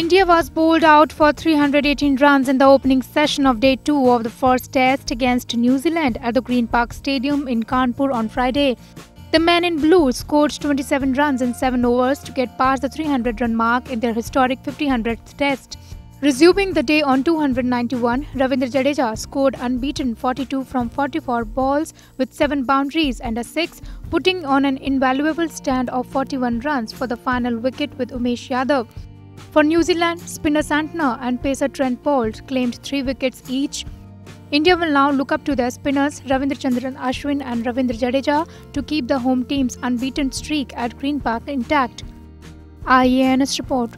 India was bowled out for 318 runs in the opening session of Day 2 of the first test against New Zealand at the Green Park Stadium in Kanpur on Friday. The men in blue scored 27 runs in 7 overs to get past the 300-run mark in their historic 500th test. Resuming the day on 291, Ravindra Jadeja scored unbeaten 42 from 44 balls with 7 boundaries and a 6, putting on an invaluable stand of 41 runs for the final wicket with Umesh Yadav. For New Zealand, spinner Santner and pacer Trent Boult claimed 3 wickets each. India will now look up to their spinners Ravindra Chandran Ashwin and Ravindra Jadeja to keep the home team's unbeaten streak at Green Park intact. IANS report.